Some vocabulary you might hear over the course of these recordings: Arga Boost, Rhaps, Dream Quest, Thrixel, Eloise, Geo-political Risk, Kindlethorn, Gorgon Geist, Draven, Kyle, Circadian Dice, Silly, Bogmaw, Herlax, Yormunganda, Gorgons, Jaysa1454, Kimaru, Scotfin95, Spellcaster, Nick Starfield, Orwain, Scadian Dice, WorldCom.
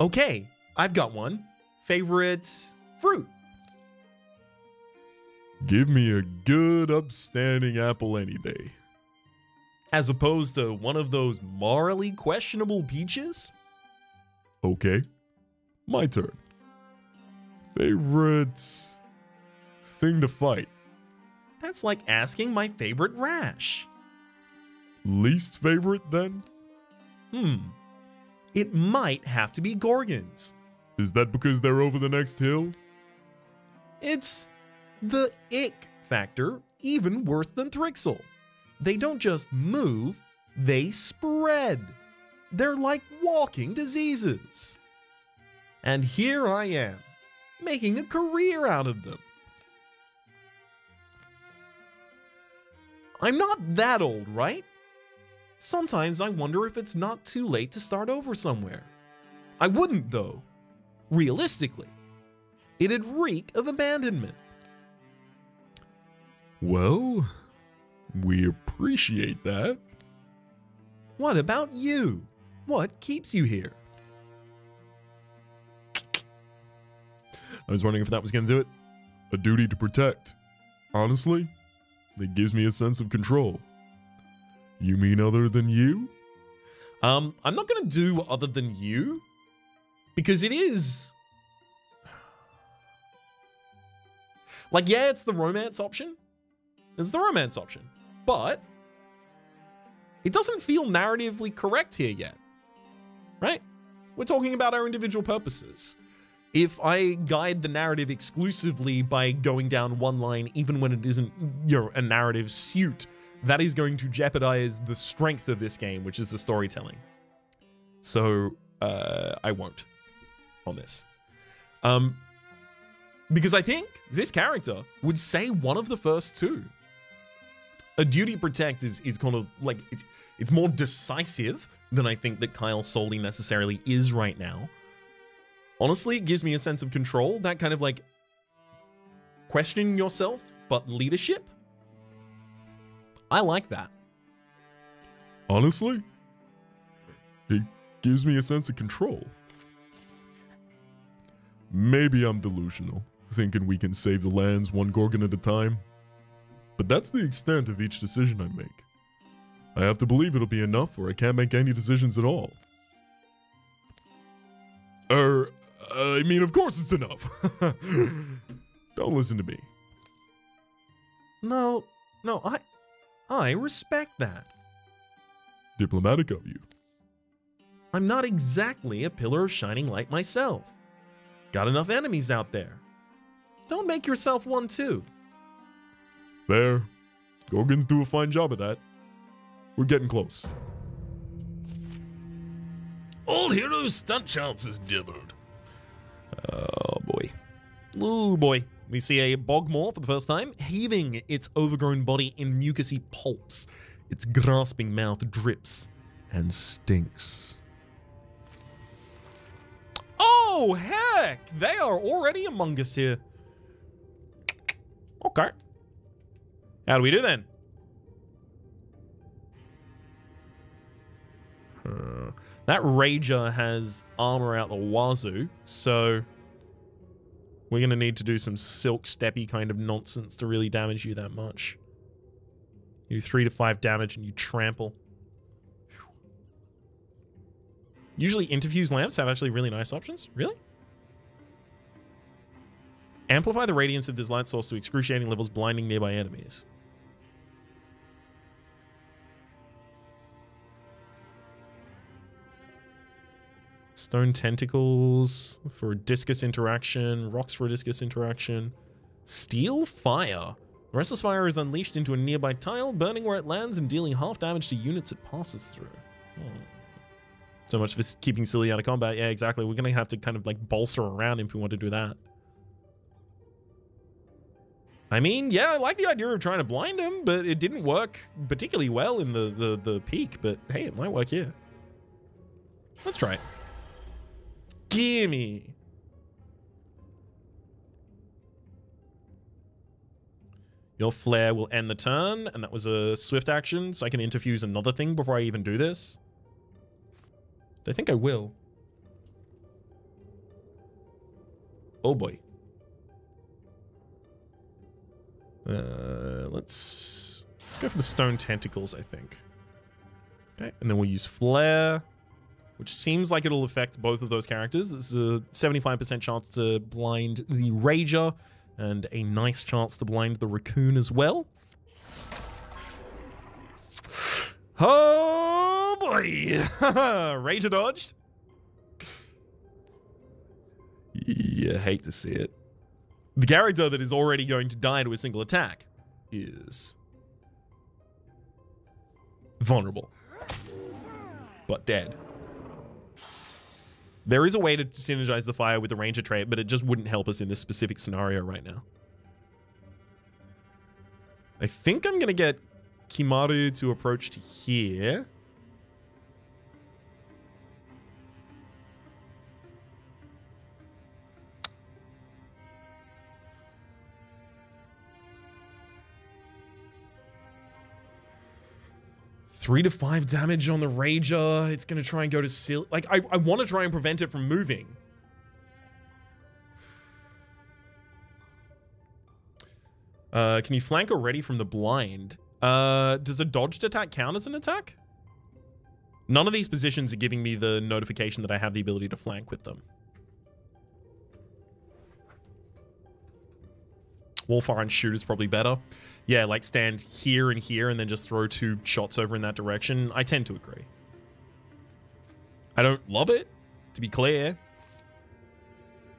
Okay, I've got one. Favorite fruit. Give me a good upstanding apple any day. As opposed to one of those morally questionable peaches? Okay, my turn. Favorite thing to fight. That's like asking my favorite rash. Least favorite then? It might have to be Gorgons. Is that because they're over the next hill? It's the ick factor, even worse than Thrixel. They don't just move, they spread. They're like walking diseases. And here I am, making a career out of them. I'm not that old, right? Sometimes I wonder if it's not too late to start over somewhere. I wouldn't, though. Realistically, it'd reek of abandonment. Well, we appreciate that. What about you? What keeps you here? I was wondering if that was going to do it. A duty to protect. Honestly, it gives me a sense of control. You mean other than you? I'm not going to do other than you. Because it is... like, yeah, it's the romance option. It's the romance option. But it doesn't feel narratively correct here yet. Right? We're talking about our individual purposes. If I guide the narrative exclusively by going down one line, even when it isn't, you know, a narrative suit, that is going to jeopardize the strength of this game, which is the storytelling. So, I won't on this. Because I think this character would say one of the first two. A duty to protect is kind of like, it's more decisive than I think that Kyle solely necessarily is right now. Honestly, it gives me a sense of control, that kind of like question yourself, but leadership. I like that. Honestly, it gives me a sense of control. Maybe I'm delusional, thinking we can save the lands one Gorgon at a time. But that's the extent of each decision I make. I have to believe it'll be enough or I can't make any decisions at all. I mean, of course it's enough. Don't listen to me. No, I respect that. Diplomatic of you. I'm not exactly a pillar of shining light myself. Got enough enemies out there. Don't make yourself one too. There. Gorgons do a fine job of that. We're getting close. All heroes' stunt chance is doubled. Oh boy. Oh boy. We see a Bogmaw for the first time, heaving its overgrown body in mucousy pulps. Its grasping mouth drips and stinks. Oh, heck! They are already among us here. Okay. How do we do then? That Rager has armor out the wazoo, so... we're going to need to do some silk steppy kind of nonsense to really damage you that much. You do 3 to 5 damage and you trample. Usually interfuse lamps have actually really nice options. Really? Amplify the radiance of this light source to excruciating levels, blinding nearby enemies. Stone tentacles for a discus interaction. Rocks for a discus interaction. Steel fire. The restless fire is unleashed into a nearby tile, burning where it lands and dealing half damage to units it passes through. So much for keeping Silly out of combat. Yeah, exactly. We're going to have to kind of like bolster around him if we want to do that. I mean, yeah, I like the idea of trying to blind him, but it didn't work particularly well in the peak. But hey, it might work here. Let's try it. Gimme. Your flare will end the turn, and that was a swift action, so I can interfuse another thing before I even do this. I think I will. Oh boy. Let's go for the stone tentacles, I think. Okay, and then we'll use flare, which seems like it'll affect both of those characters. It's a 75% chance to blind the Rager and a nice chance to blind the Raccoon as well. Oh boy! Rager dodged. Yeah, hate to see it. The character that is already going to die to a single attack is vulnerable, but dead. There is a way to synergize the fire with the Ranger trait, but it just wouldn't help us in this specific scenario right now. I think I'm going to get Kimaru to approach to here. Three to five damage on the Rager. It's going to try and go to Silly. Like, I want to try and prevent it from moving. Can you flank already from the blind? Does a dodged attack count as an attack? None of these positions are giving me the notification that I have the ability to flank with them. Wallfire and shoot is probably better. Yeah, like stand here and here and then just throw two shots over in that direction. I tend to agree. I don't love it, to be clear,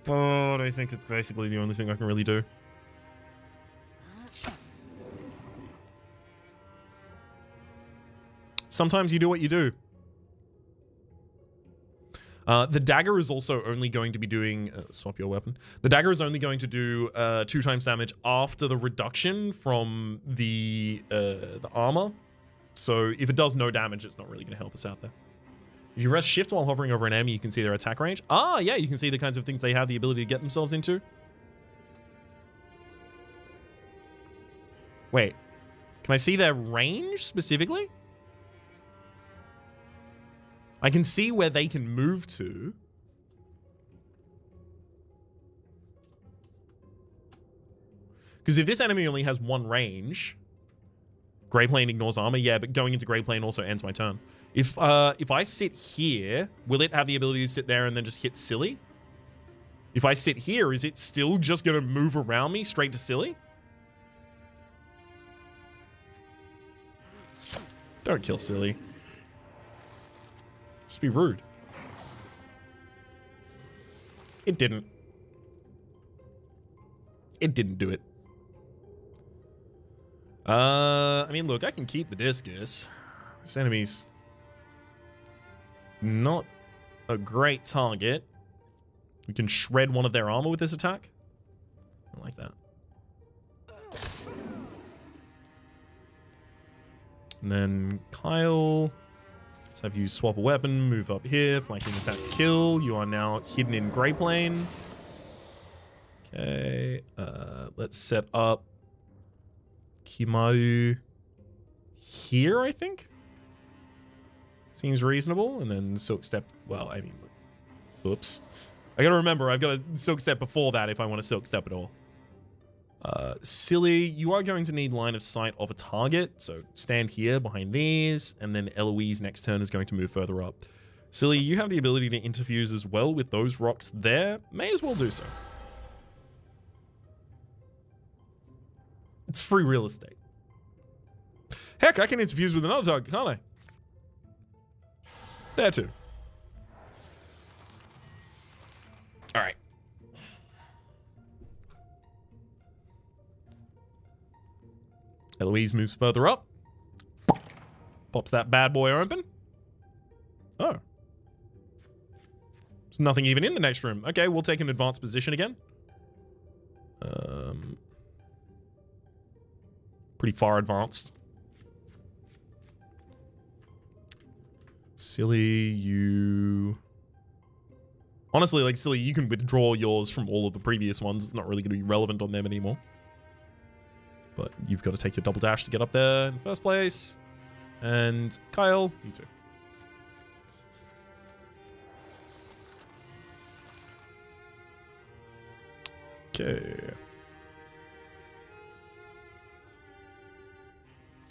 but I think it's basically the only thing I can really do. Sometimes you do what you do. The dagger is also only going to be doing... swap your weapon. The dagger is only going to do 2 times damage after the reduction from the armor. So if it does no damage, it's not really going to help us out there. If you press shift while hovering over an enemy, you can see their attack range. Ah, yeah, you can see the kinds of things they have the ability to get themselves into. Wait. Can I see their range specifically? I can see where they can move to. Because if this enemy only has one range, Grey Plane ignores armor. Yeah, but going into Grey Plane also ends my turn. If I sit here, will it have the ability to sit there and then just hit Silly? If I sit here, is it still just going to move around me straight to Silly? Don't kill Silly. Just be rude. It didn't. It didn't do it. I mean, look, I can keep the discus. This enemy's not a great target. We can shred one of their armor with this attack. I like that. And then Kyle... Let's have you swap a weapon, move up here, flanking attack, kill. You are now hidden in Grey Plane. Okay, let's set up Kimaru here, I think. Seems reasonable. And then Silk Step. Well, I mean, oops. I gotta remember, I've got a Silk Step before that if I want to Silk Step at all. Silly, you are going to need line of sight of a target, so stand here behind these, and then Eloise next turn is going to move further up. Silly, you have the ability to interfuse as well with those rocks there. May as well do so. It's free real estate. Heck, I can interfuse with another target, can't I? There too. Alright. Eloise moves further up. Pops that bad boy open. Oh. There's nothing even in the next room. Okay, we'll take an advanced position again. Pretty far advanced. Silly, you... Honestly, like, Silly, you can withdraw yours from all of the previous ones. It's not really going to be relevant on them anymore. But you've got to take your double dash to get up there in the first place. And Kyle, you too. Okay.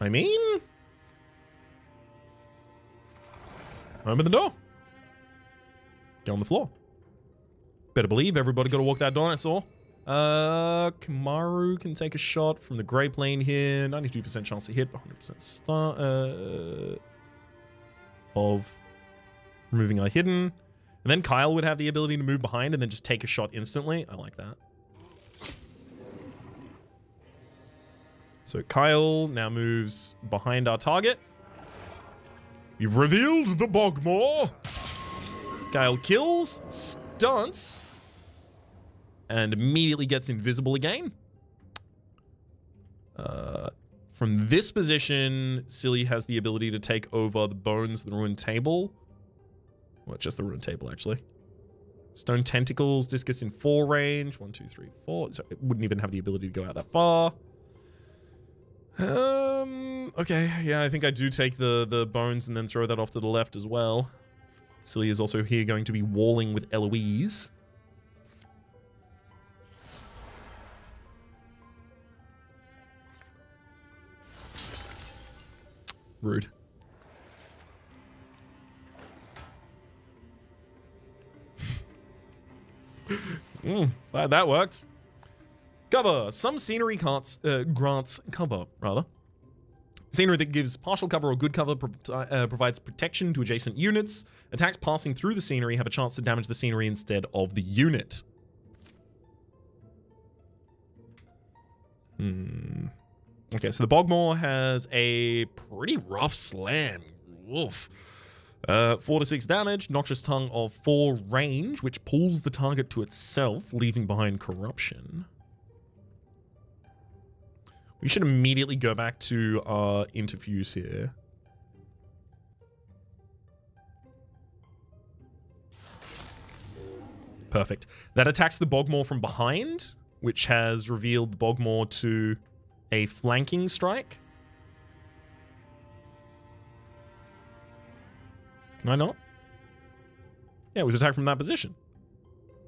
I mean, open the door. Get on the floor. Better believe everybody got to walk that dinosaur. Kimaru can take a shot from the gray plane here. 92% chance to hit, 100% start of removing our hidden. And then Kyle would have the ability to move behind and then just take a shot instantly. I like that. So Kyle now moves behind our target. You've revealed the Bogmaw. Kyle kills, stunts, and immediately gets invisible again. From this position, Silly has the ability to take over the bones of the ruined table. Well, just the ruined table, actually. Stone tentacles, discus in 4 range. 1, 2, 3, 4. So it wouldn't even have the ability to go out that far. Okay, yeah, I think I do take the bones and then throw that off to the left as well. Silly is also here going to be walling with Eloise. Rude. Glad that worked. Cover. Some scenery grants cover, rather. Scenery that gives partial cover or good cover provides protection to adjacent units. Attacks passing through the scenery have a chance to damage the scenery instead of the unit. Hmm. Okay, so the Bogmaw has a pretty rough slam. Woof. 4 to 6 damage, noxious tongue of 4 range, which pulls the target to itself, leaving behind corruption. We should immediately go back to our interviews here. Perfect. That attacks the Bogmaw from behind, which has revealed the Bogmaw to a flanking strike. Can I not? Yeah, it was attacked from that position.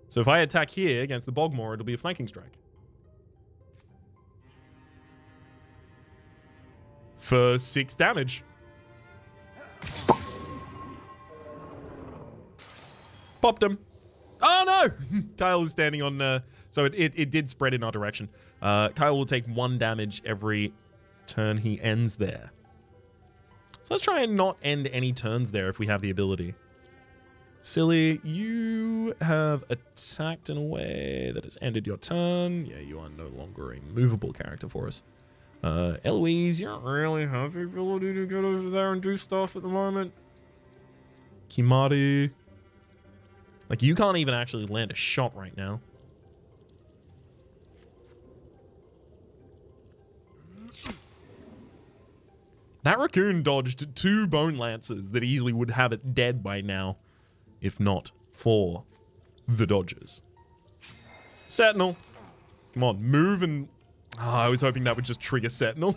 So if I attack here against the Bogmaw, it'll be a flanking strike. For 6 damage. Popped him. Oh no! Kyle is standing on... so it did spread in our direction. Kyle will take 1 damage every turn he ends there. So let's try and not end any turns there if we have the ability. Silly, you have attacked in a way that has ended your turn. Yeah, you are no longer a movable character for us. Eloise, you don't really have the ability to get over there and do stuff at the moment. Kimaru. Like, you can't even actually land a shot right now. That raccoon dodged 2 bone lances that easily would have it dead by now, if not for the dodges. Sentinel. Come on, move and... Oh, I was hoping that would just trigger Sentinel.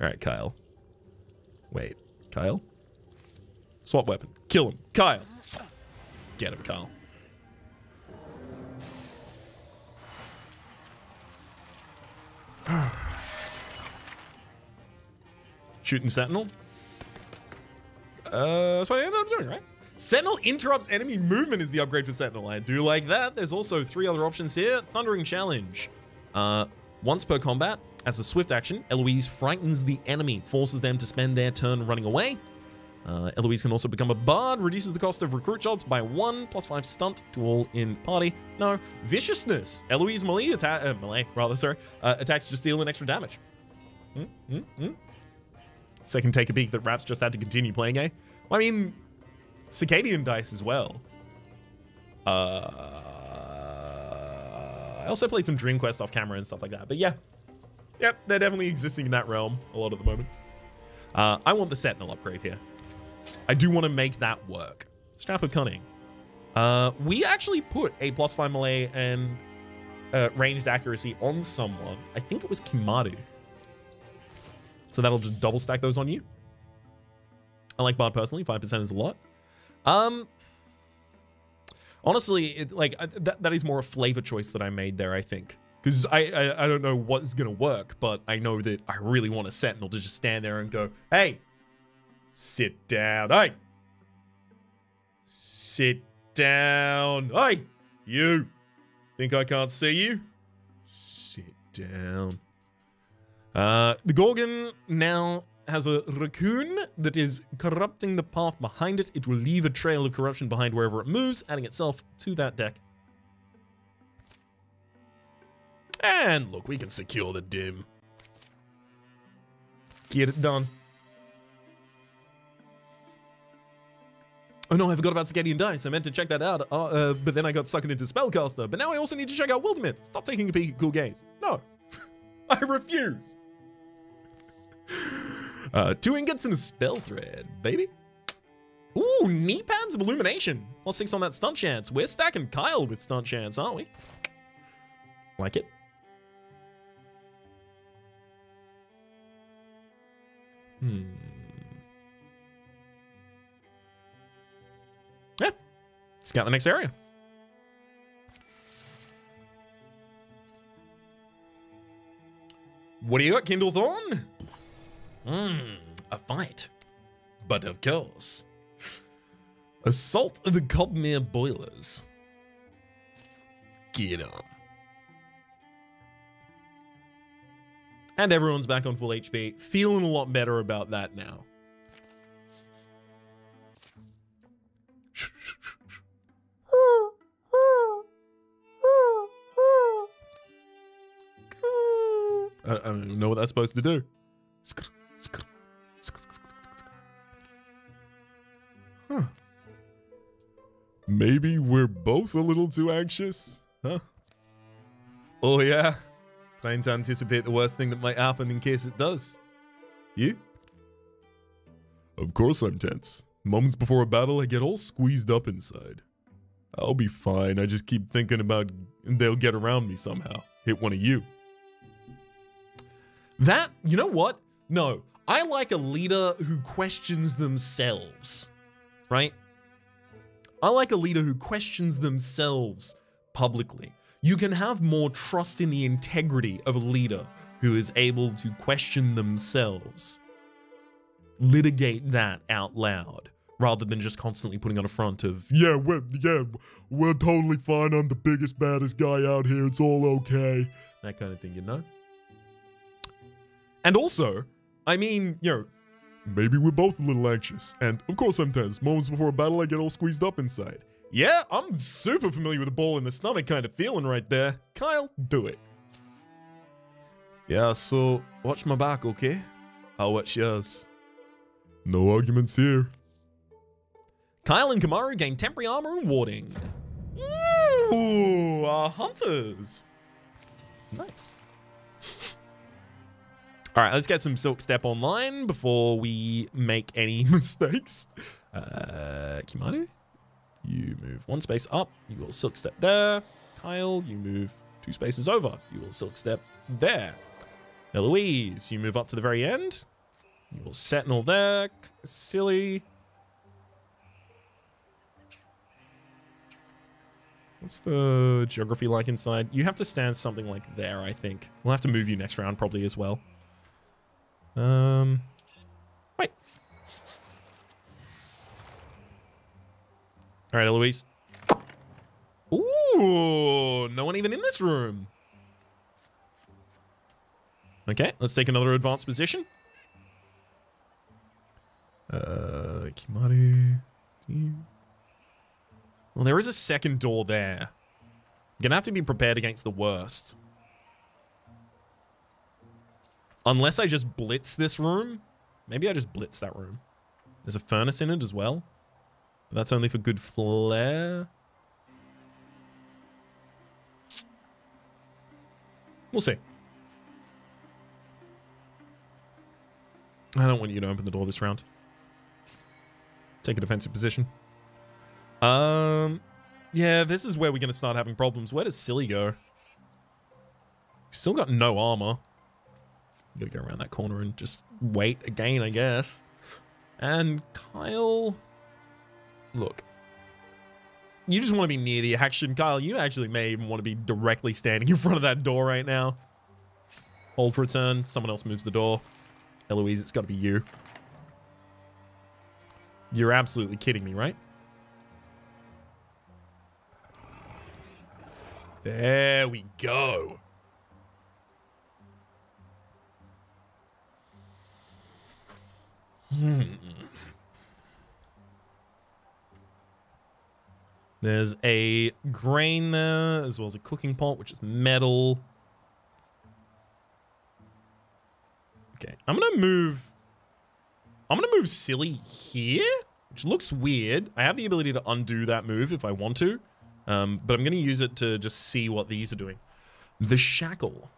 Alright, Kyle. Wait, Kyle? Swap weapon. Kill him. Kyle. Get him, Kyle. Shooting Sentinel. That's what I ended up doing, right? Sentinel interrupts enemy movement is the upgrade for Sentinel. I do like that. There's also 3 other options here. Thundering Challenge. Once per combat, as a swift action, Eloise frightens the enemy, forces them to spend their turn running away. Eloise can also become a bard, reduces the cost of recruit jobs by 1, +5 stunt to all in party. No, viciousness. Eloise attacks just deal an extra damage. Second take a peek that Raps just had to continue playing, eh? Well, I mean, Circadian Dice as well. I also played some Dream Quest off camera and stuff like that, but yeah. Yep, they're definitely existing in that realm a lot at the moment. I want the Sentinel upgrade here. I do want to make that work. Strap of Cunning. We actually put a +5 melee and ranged accuracy on someone. I think it was Kimaru. So that'll just double stack those on you. I like Bard personally. 5% is a lot. Honestly, it, like, that is more a flavor choice that I made there, I think. Because I don't know what's going to work, but I know that I really want a Sentinel to just stand there and go, hey, sit down, hey. Sit down, hey, you. Think I can't see you? Sit down. The Gorgon now has a raccoon that is corrupting the path behind it. It will leave a trail of corruption behind wherever it moves, adding itself to that deck. And look, we can secure the dim. Get it done. Oh no, I forgot about Scadian Dice. I meant to check that out, but then I got suckered into Spellcaster. But now I also need to check out Wildermyth. Stop taking a peek at cool games. No. I refuse. Two ingots and a spell thread, baby. Ooh, knee pads of illumination. +6 on that stunt chance. We're stacking Kyle with stunt chance, aren't we? Like it. Yeah. Scout the next area. What do you got, Kindlethorn? A fight. But of course. Assault of the Cobmere Boilers. Get on. And everyone's back on full HP. Feeling a lot better about that now. I don't even know what that's supposed to do. Huh. Maybe we're both a little too anxious, huh? Oh yeah, trying to anticipate the worst thing that might happen in case it does. You? Of course I'm tense. Moments before a battle, I get all squeezed up inside. I'll be fine, I just keep thinking about they'll get around me somehow. Hit one of you. That, you know what? No, I like a leader who questions themselves, right? I like a leader who questions themselves publicly. You can have more trust in the integrity of a leader who is able to question themselves. Litigate that out loud, rather than just constantly putting on a front of, yeah, we're totally fine, I'm the biggest, baddest guy out here, it's all okay. That kind of thing, you know? And also, I mean, you know, maybe we're both a little anxious. And of course I'm tense. Moments before a battle, I get all squeezed up inside. Yeah, I'm super familiar with the ball in the stomach kind of feeling right there. Kyle, do it. Yeah, so watch my back, okay? I'll watch yours. No arguments here. Kyle and Kimaru gain temporary armor and warding. Ooh, our hunters. Nice. All right, let's get some Silk Step online before we make any mistakes. Kimaru, you move one space up. You will Silk Step there. Kyle, you move two spaces over. You will Silk Step there. Eloise, you move up to the very end. You will Sentinel there. Silly. What's the geography like inside? You have to stand something like there, I think. We'll have to move you next round probably as well. Wait. All right, Eloise. Ooh, no one even in this room. Okay, let's take another advanced position. Kimaru. Well, there is a second door there. I'm gonna have to be prepared against the worst. Unless I just blitz this room. Maybe I just blitz that room. There's a furnace in it as well. But that's only for good flair. We'll see. I don't want you to open the door this round. Take a defensive position. Yeah, this is where we're going to start having problems. Where does Silly go? We've still got no armor. You gotta go around that corner and just wait again, I guess. And Kyle... Look. You just want to be near the action. Kyle, you actually may even want to be directly standing in front of that door right now. Hold for a turn. Someone else moves the door. Eloise, it's got to be you. You're absolutely kidding me, right? There we go. There's a grain there, as well as a cooking pot, which is metal. Okay, I'm gonna move Silly here, which looks weird. I have the ability to undo that move if I want to, but I'm gonna use it to just see what these are doing. The shackle.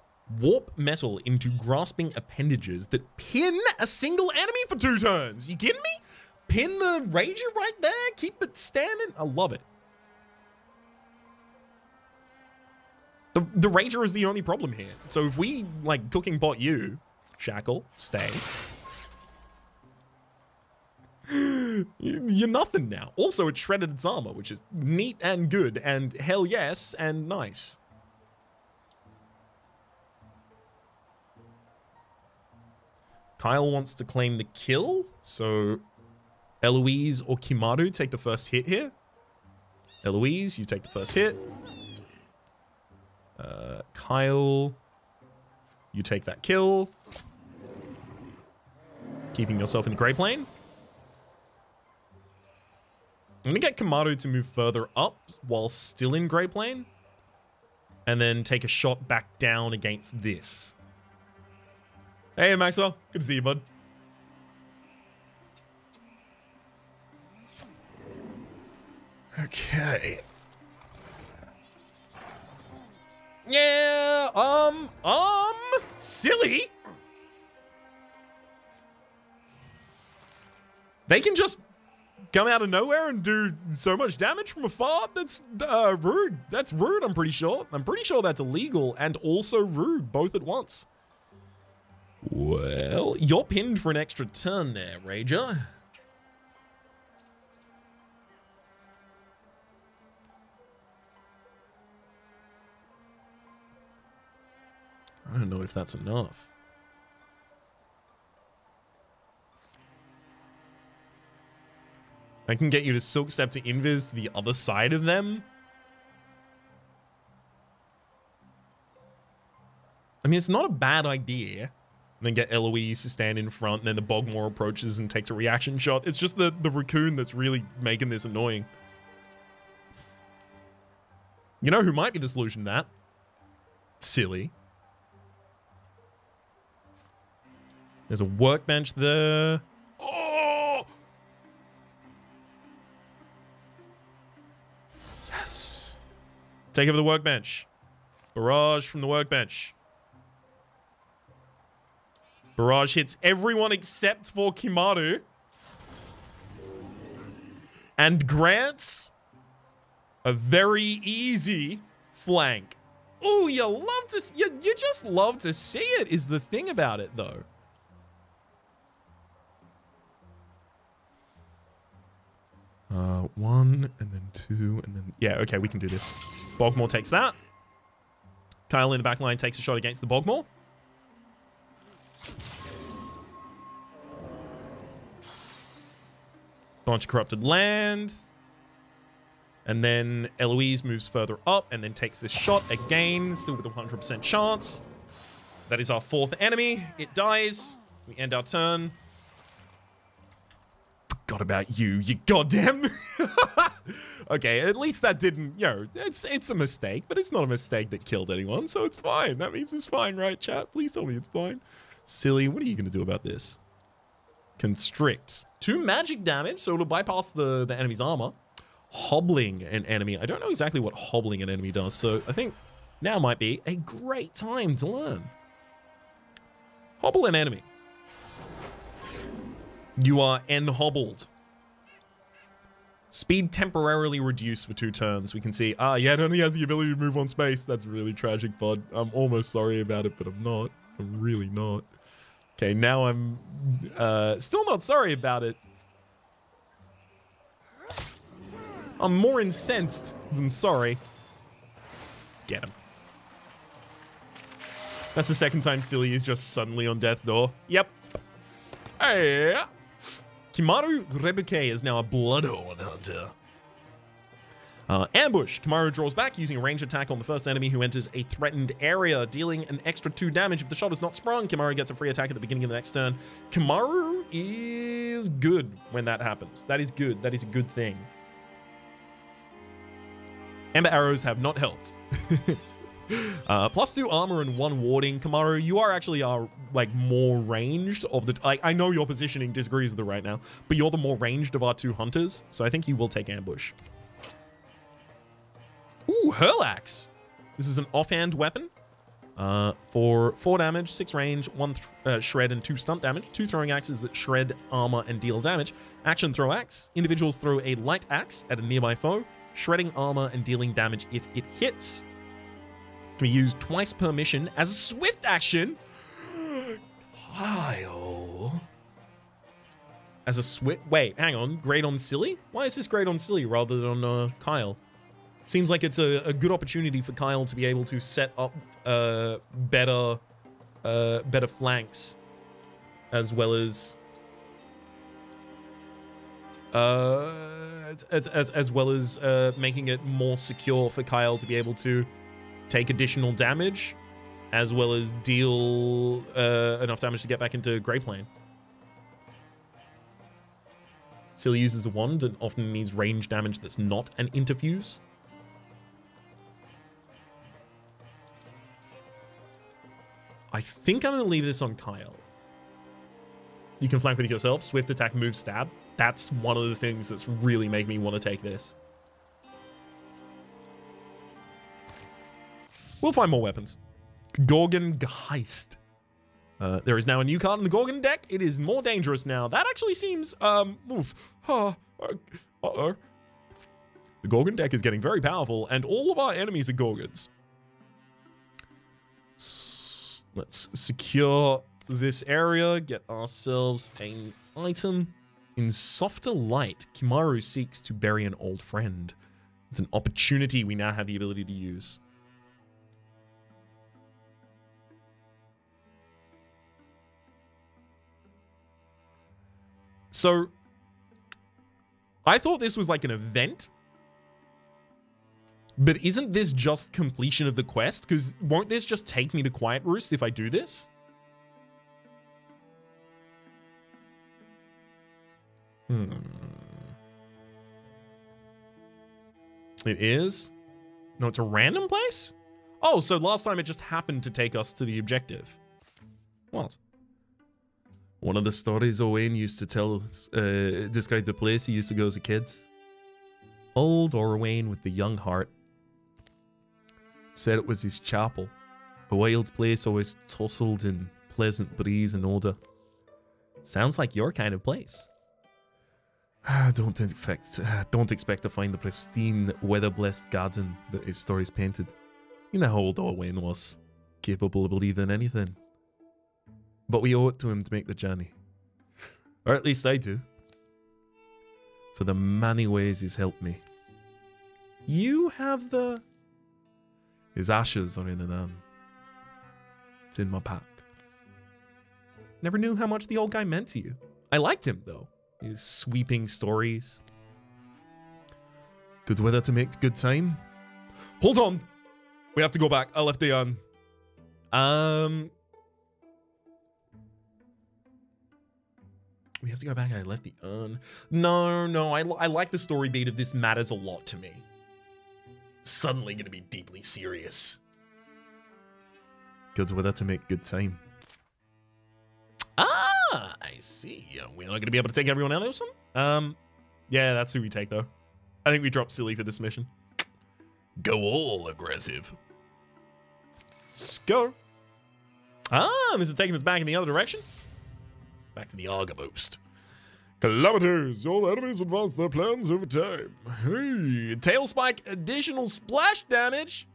Warp metal into grasping appendages that pin a single enemy for 2 turns. You kidding me? Pin the Rager right there. Keep it standing. I love it. The Rager is the only problem here. So if we, like, cooking pot you, shackle, stay. You're nothing now. Also, it shredded its armor, which is neat and good and hell yes and nice. Kyle wants to claim the kill, so Eloise or Kimaru take the first hit here. Eloise, you take the first hit. Kyle, you take that kill. Keeping yourself in the gray plane. I'm going to get Kimaru to move further up while still in gray plane. And then take a shot back down against this. Hey, Maxwell. Good to see you, bud. Okay. Yeah, Silly. They can just come out of nowhere and do so much damage from afar. That's rude. That's rude, I'm pretty sure. I'm pretty sure that's illegal and also rude both at once. Well, you're pinned for an extra turn there, Rager. I don't know if that's enough. I can get you to Silk Step to invis to the other side of them. I mean, it's not a bad idea. And then get Eloise to stand in front, and then the Bogmaw approaches and takes a reaction shot. It's just the raccoon that's really making this annoying. You know who might be the solution to that? Silly. There's a workbench there. Oh! Yes! Take over the workbench. Barrage from the workbench. Barrage hits everyone except for Kimaru. And grants a very easy flank. Oh, you love to... You just love to see it is the thing about it, though. One, and then two, and then... Yeah, okay, we can do this. Bogmaw takes that. Kyle in the back line takes a shot against the Bogmaw. Bunch of corrupted land. And then Eloise moves further up and then takes this shot again, still with a 100% chance. That is our 4th enemy. It dies. We end our turn. Forgot about you, you goddamn. Okay, at least that didn't, you know, it's a mistake, but it's not a mistake that killed anyone, so it's fine. That means it's fine, right, chat? Please tell me it's fine. Silly, what are you going to do about this? Constrict. 2 magic damage, so it'll bypass the enemy's armor. Hobbling an enemy. I don't know exactly what hobbling an enemy does, so I think now might be a great time to learn. Hobble an enemy. You are en-hobbled. Speed temporarily reduced for 2 turns. We can see, yeah, it only has the ability to move on space. That's really tragic, bud. I'm almost sorry about it, but I'm not. I'm really not. Okay, now I'm still not sorry about it. I'm more incensed than sorry. Get him. That's the second time Silly is just suddenly on death's door. Yep. Hey. Kimaru Rebuke is now a Bloodhorn Hunter. Ambush. Kimaru draws back using a range attack on the first enemy who enters a threatened area, dealing an extra 2 damage. If the shot is not sprung, Kimaru gets a free attack at the beginning of the next turn. Kimaru is good when that happens. That is good. That is a good thing. Ember arrows have not helped. +2 armor and 1 warding. Kimaru, you are actually more ranged of the... I know your positioning disagrees with it right now, but you're the more ranged of our 2 hunters, so I think you will take ambush. Ooh, Herlax. This is an offhand weapon for 4 damage, 6 range, 1 shred and 2 stunt damage. 2 throwing axes that shred armor and deal damage. Action throw axe. Individuals throw a light axe at a nearby foe, shredding armor and dealing damage if it hits. Can be used twice per mission as a swift action. Kyle. As a swift... Wait, hang on. Grade on Silly? Why is this grade on Silly rather than on Kyle? Seems like it's a good opportunity for Kyle to be able to set up better flanks, as well as well as making it more secure for Kyle to be able to take additional damage, as well as deal enough damage to get back into Greyplane. Silly uses a wand and often needs range damage that's not an interfuse. I think I'm going to leave this on Kyle. You can flank with yourself. Swift attack, move, stab. That's one of the things that's really made me want to take this. We'll find more weapons. Gorgon Geist. There is now a new card in the Gorgon deck. It is more dangerous now. That actually seems... Uh-oh. The Gorgon deck is getting very powerful, and all of our enemies are Gorgons. Let's secure this area, get ourselves an item. In softer light, Kimaru seeks to bury an old friend. It's an opportunity we now have the ability to use. So, I thought this was like an event. But isn't this just completion of the quest? Because won't this just take me to Quiet Roost if I do this? It is? No, it's a random place? Oh, so last time it just happened to take us to the objective. What? One of the stories Orwain used to tell, describe the place he used to go as a kid. Old Orwain with the young heart. Said it was his chapel, a wild place always tousled in pleasant breeze and odor. Sounds like your kind of place. Don't expect to find the pristine, weather-blessed garden that his stories painted. You know how old Orwain was, capable of believing anything. But we owe it to him to make the journey. Or at least I do. For the many ways he's helped me. You have the... His ashes are in an urn. It's in my pack. Never knew how much the old guy meant to you. I liked him, though. His sweeping stories. Good weather to make good time. Hold on! We have to go back. I left the urn. We have to go back. I left the urn. No, I like the story beat of this matters a lot to me. Suddenly going to be deeply serious. Good weather to make good time. Ah, I see. We're not going to be able to take everyone out of them? Yeah, that's who we take, though. I think we dropped Silly for this mission. Go all aggressive. Score. Ah, this is taking us back in the other direction. Back to the Arga Boost. Kilometers. All enemies advance their plans over time. Hey, tail spike, additional splash damage.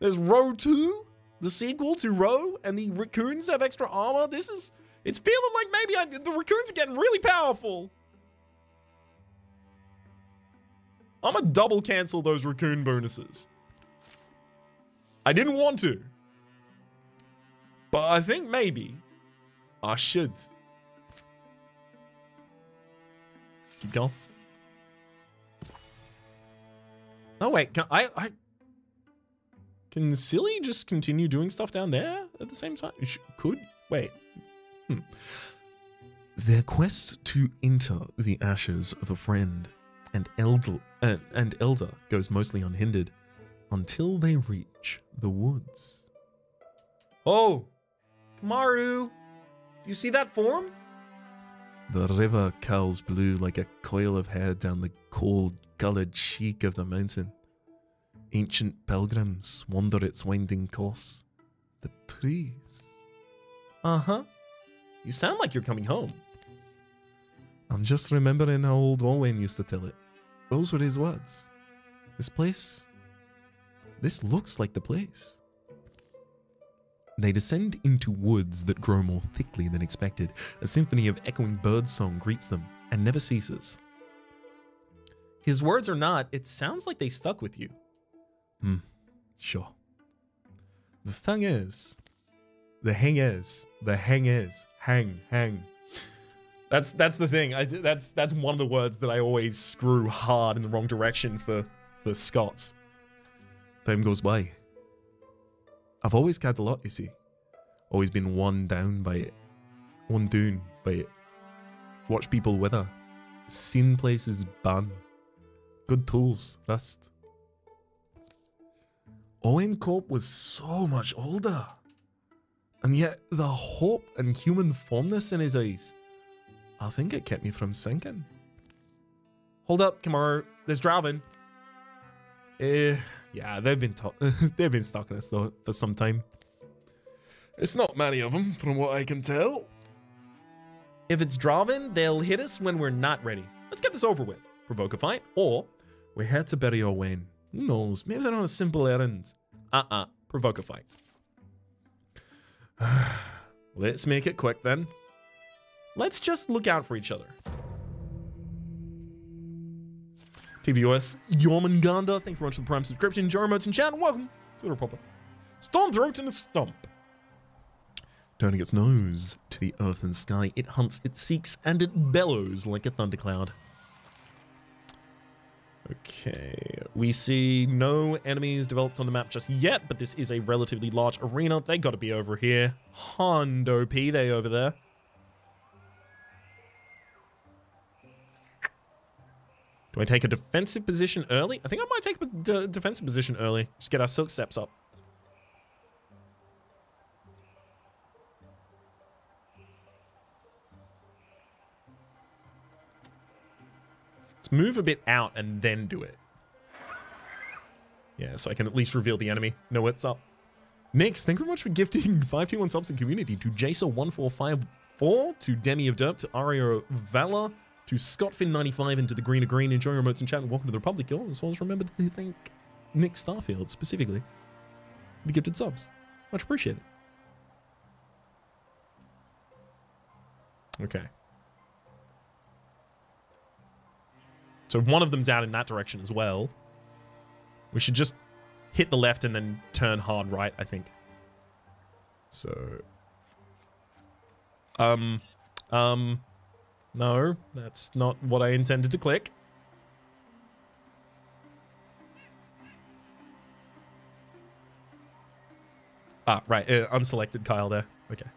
There's Row 2, the sequel to Row, and the Raccoons have extra armor. This is... It's feeling like maybe the Raccoons are getting really powerful. I'm gonna double cancel those raccoon bonuses. I didn't want to, but I think maybe I should. Keep going. No, wait, can I can Silly just continue doing stuff down there at the same time? Could, wait. Their quest to enter the ashes of a friend and elder goes mostly unhindered until they reach the woods. Oh, Kimaru, you see that form? The river curls blue like a coil of hair down the cold-colored cheek of the mountain. Ancient pilgrims wander its winding course. The trees. Uh-huh. You sound like you're coming home. I'm just remembering how old Orwain used to tell it. Those were his words. This place... this looks like the place. They descend into woods that grow more thickly than expected. A symphony of echoing birdsong greets them and never ceases. His words or not, it sounds like they stuck with you. Sure. The thing is... The hang is. That's the thing. That's one of the words that I always screw hard in the wrong direction for Scots. Time goes by. I've always cared a lot, you see. Always been worn down by it. Watched people wither. Seen places burn. Good tools rust. Owen Corp was so much older. And yet, the hope and human fondness in his eyes, I think it kept me from sinking. Hold up, Kimaru. There's Draven. Yeah, they've been stalking us though for some time. It's not many of them, from what I can tell. If it's Draven, they'll hit us when we're not ready. Let's get this over with. Provoke a fight, or we had to bury Orwain. Who knows? Maybe they're on a simple errand. Provoke a fight. Let's make it quick then. Let's just look out for each other. TBOS, Yormunganda, thank you very much for the Prime subscription. Jarmotes and chat, welcome to the Republic. Stormthroat in a stump. Turning its nose to the earth and sky, it hunts, it seeks, and it bellows like a thundercloud. Okay, we see no enemies developed on the map just yet, but this is a relatively large arena. They gotta be over here. Hondo P, they over there. Do I take a defensive position early? I think I might take a defensive position early. Just get our silk steps up. Move a bit out and then do it. Yeah, so I can at least reveal the enemy. Know what's up. Next, thank you very much for gifting 521 subs in community to Jaysa1454, to Demi of Derp, to Arya of Valor, to Scotfin95, and to the Green of Green. Enjoy your remotes and chat and welcome to the Republic, y'all. As well as remember to thank Nick Starfield specifically. The gifted subs. Much appreciated. Okay. So if one of them's out in that direction as well, we should just hit the left and then turn hard right, I think. So, no, that's not what I intended to click. Ah, right, unselected Kyle there, okay.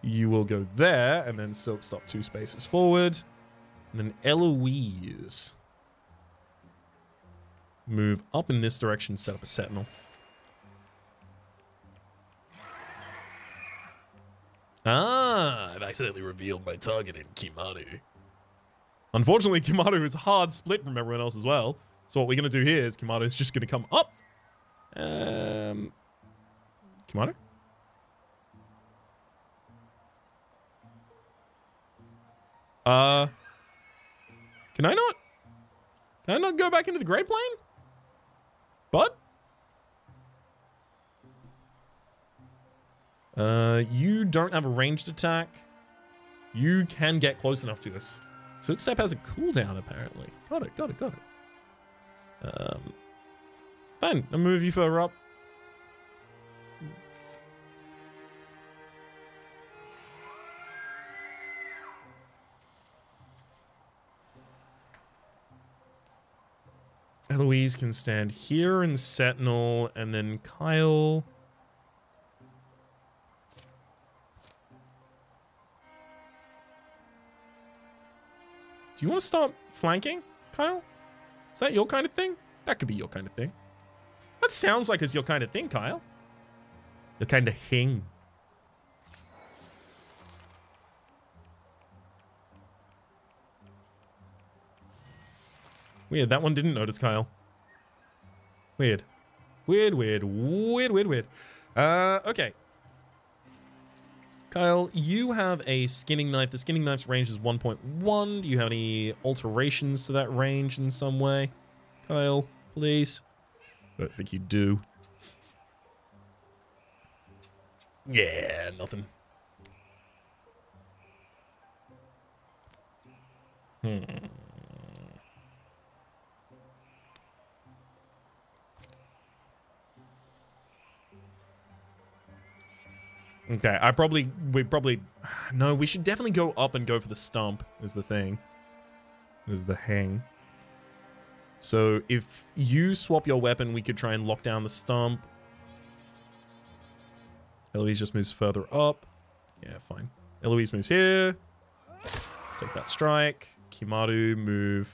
You will go there and then silk stop 2 spaces forward. And then Eloise. Move up in this direction, set up a sentinel. Ah, I've accidentally revealed my target in Kimaru. Unfortunately, Kimaru is hard split from everyone else as well. So what we're going to do here is Kimaru is just going to come up. Kimaru? Can I not go back into the Grey Plane? Bud? You don't have a ranged attack. You can get close enough to us. Silk Step has a cooldown, apparently. Got it. Ben, I'll move you further up. Eloise can stand here and Sentinel, and then Kyle. Do you want to start flanking, Kyle? Is that your kind of thing? That could be your kind of thing. That sounds like it's your kind of thing, Kyle. Your kind of thing. Weird, that one didn't notice Kyle. Weird. Okay. Kyle, you have a skinning knife. The skinning knife's range is 1.1. Do you have any alterations to that range in some way? Kyle, please. I don't think you do. Yeah, nothing. Okay, no, we should definitely go up and go for the stump is the thing. Is the hang. So if you swap your weapon, we could try and lock down the stump. Eloise just moves further up. Yeah, fine. Eloise moves here. Take that strike. Kimaru, move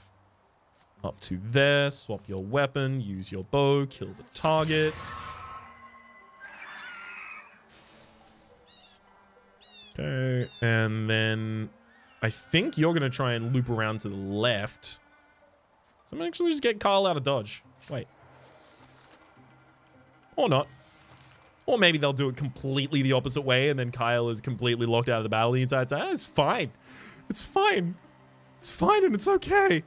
up to there. Swap your weapon. Use your bow. Kill the target. Okay, and then I think you're going to try and loop around to the left. So I'm going to actually just get Kyle out of dodge. Wait. Or not. Or maybe they'll do it completely the opposite way and then Kyle is completely locked out of the battle the entire time. It's fine. It's fine and it's okay.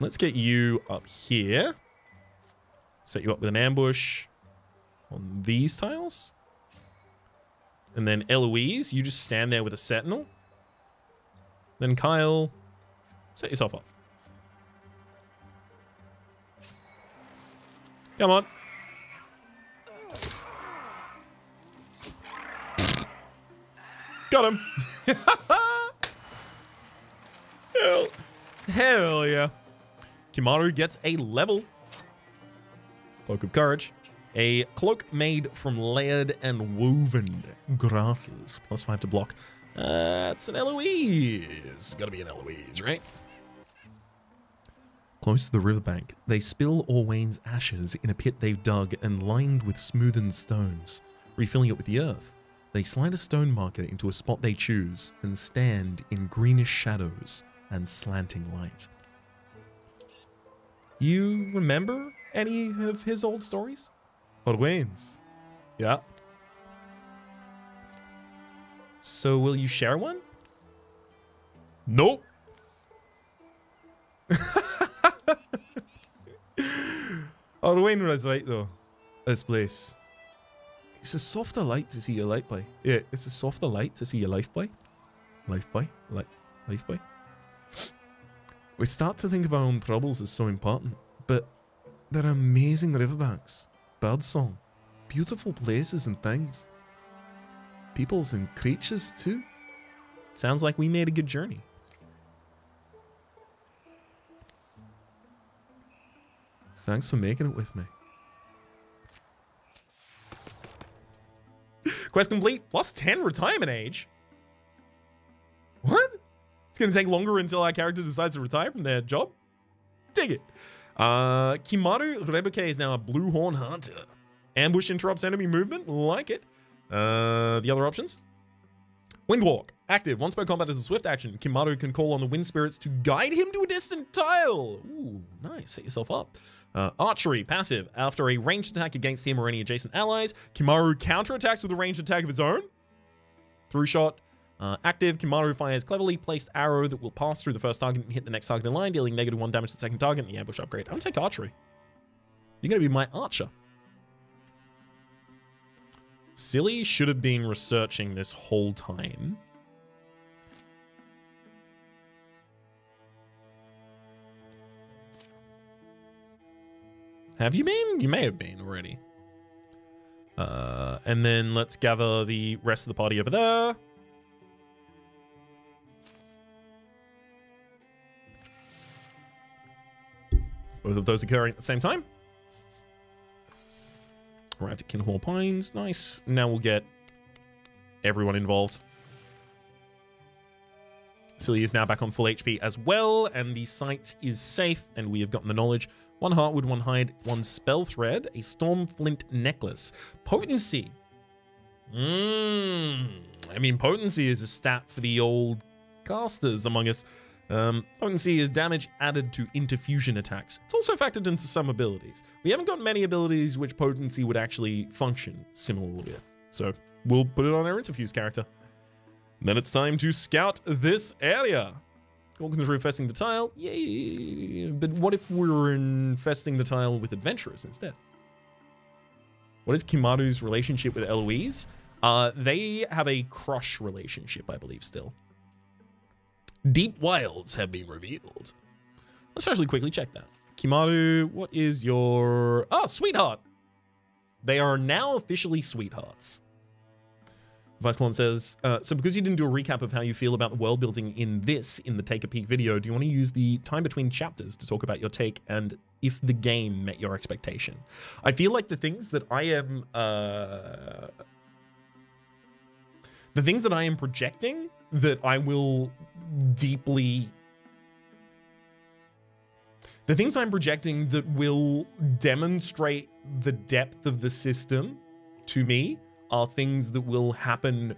Let's get you up here. Set you up with an ambush on these tiles. And then Eloise, you just stand there with a sentinel. Then Kyle, set yourself up. Come on. Got him. Hell yeah. Kimaru gets a level. Cloak of Courage. A cloak made from layered and woven grasses. +5 to block. It's an Eloise. Gotta be an Eloise, right? Close to the riverbank, they spill Orwain's ashes in a pit they've dug and lined with smoothened stones. Refilling it with the earth, they slide a stone marker into a spot they choose and stand in greenish shadows and slanting light. You remember any of his old stories? Orwain's. Yeah. So will you share one? Nope. Orwain was right though. This place. It's a softer light to see your life by. Yeah, it's a softer light to see your life by. Life by. We start to think of our own troubles as so important, but they're amazing riverbanks. Birdsong, beautiful places and things, peoples and creatures too. Sounds like we made a good journey. Thanks for making it with me. Quest complete, +10 retirement age. What? It's gonna take longer until our character decides to retire from their job? Dig it. Kimaru Rebuke is now a blue horn hunter. Ambush interrupts enemy movement, like it. The other options. Windwalk, active. Once per combat is a swift action. Kimaru can call on the wind spirits to guide him to a distant tile. Ooh, nice, set yourself up. Archery, passive. After a ranged attack against him or any adjacent allies, Kimaru counterattacks with a ranged attack of his own. Through shot. Active, Kimaru fires cleverly placed arrow that will pass through the first target and hit the next target in line, dealing -1 damage to the second target in the ambush upgrade. I'm going to take archery. You're going to be my archer. Silly should have been researching this whole time. Have you been? You may have been already. And then let's gather the rest of the party over there. Both of those occurring at the same time. Arrived at Kinhall Pines. Nice. Now we'll get everyone involved. Silly is now back on full HP as well, and the site is safe, and we have gotten the knowledge. One heartwood, one hide, one spell thread, a stormflint necklace. Potency. I mean, potency is a stat for the old casters among us. Potency is damage added to interfusion attacks. It's also factored into some abilities. We haven't got many abilities which potency would actually function similarly with. So we'll put it on our interfuse character. And then it's time to scout this area. Gorgons are infesting the tile. Yay! But what if we were infesting the tile with adventurers instead? What is Kimaru's relationship with Eloise? They have a crush relationship, I believe, still. Deep wilds have been revealed. Let's actually quickly check that. Kimaru, what is your... Ah, sweetheart! They are now officially sweethearts. Vice Clone says, so because you didn't do a recap of how you feel about the world building in the Take a Peek video, do you want to use the time between chapters to talk about your take and if the game met your expectation? I feel like the things that I am, projecting that I will deeply, the things I'm projecting that will demonstrate the depth of the system to me are things that will happen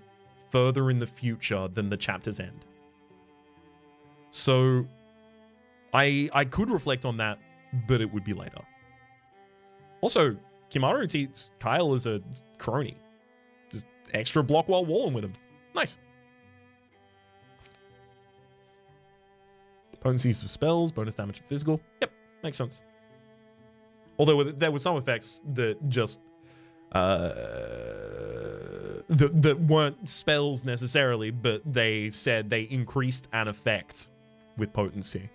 further in the future than the chapter's end. So I could reflect on that, but it would be later. Also, Kimaru treats Kyle as a crony. Just extra block while walling with him. Nice. Potencies of spells, bonus damage to physical. Yep, makes sense. Although there were some effects that just... that weren't spells necessarily, but they said they increased an effect with potency.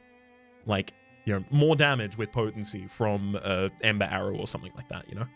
Like, you know, more damage with potency from an ember arrow or something like that, you know?